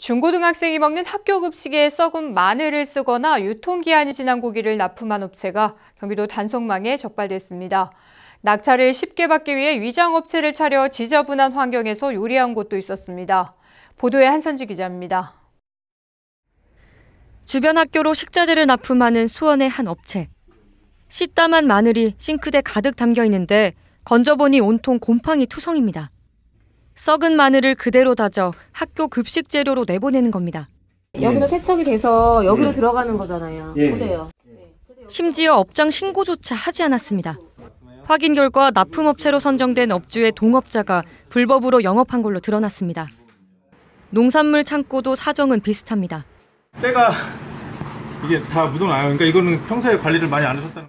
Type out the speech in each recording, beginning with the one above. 중고등학생이 먹는 학교 급식에 썩은 마늘을 쓰거나 유통기한이 지난 고기를 납품한 업체가 경기도 단성망에 적발됐습니다. 낙찰을 쉽게 받기 위해 위장업체를 차려 지저분한 환경에서 요리한 곳도 있었습니다. 보도에 한선지 기자입니다. 주변 학교로 식자재를 납품하는 수원의 한 업체. 씨따만 마늘이 싱크대 가득 담겨 있는데 건져보니 온통 곰팡이 투성입니다. 썩은 마늘을 그대로 다져 학교 급식 재료로 내보내는 겁니다. 여기서 세척이 돼서 여기로 들어가는 거잖아요. 보세요. 심지어 업장 신고조차 하지 않았습니다. 확인 결과 납품업체로 선정된 업주의 동업자가 불법으로 영업한 걸로 드러났습니다. 농산물 창고도 사정은 비슷합니다. 때가 이게 다 묻어나요. 그러니까 이거는 평소에 관리를 많이 안 하셨다는 거예요.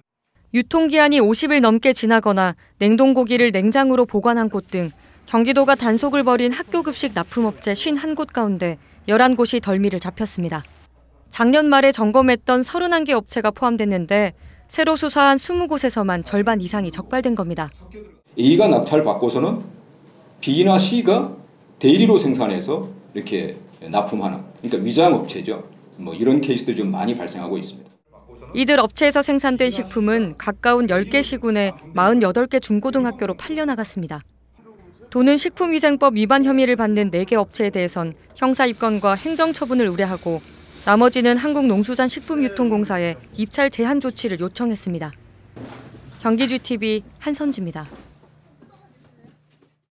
유통기한이 50일 넘게 지나거나 냉동고기를 냉장으로 보관한 곳 등 경기도가 단속을 벌인 학교 급식 납품업체 51곳 가운데 11곳이 덜미를 잡혔습니다. 작년 말에 점검했던 31개 업체가 포함됐는데 새로 수사한 20곳에서만 절반 이상이 적발된 겁니다. A가 낙찰 받고서는 B나 C가 대리로 생산해서 이렇게 납품하는, 그러니까 위장업체죠. 뭐 이런 케이스도 좀 많이 발생하고 있습니다. 이들 업체에서 생산된 식품은 가까운 10개 시군에 48개 중고등학교로 팔려나갔습니다. 도는 식품위생법 위반 혐의를 받는 4개 업체에 대해선 형사입건과 행정처분을 우려하고 나머지는 한국농수산식품유통공사에 입찰 제한 조치를 요청했습니다. 경기GTV 한선지입니다.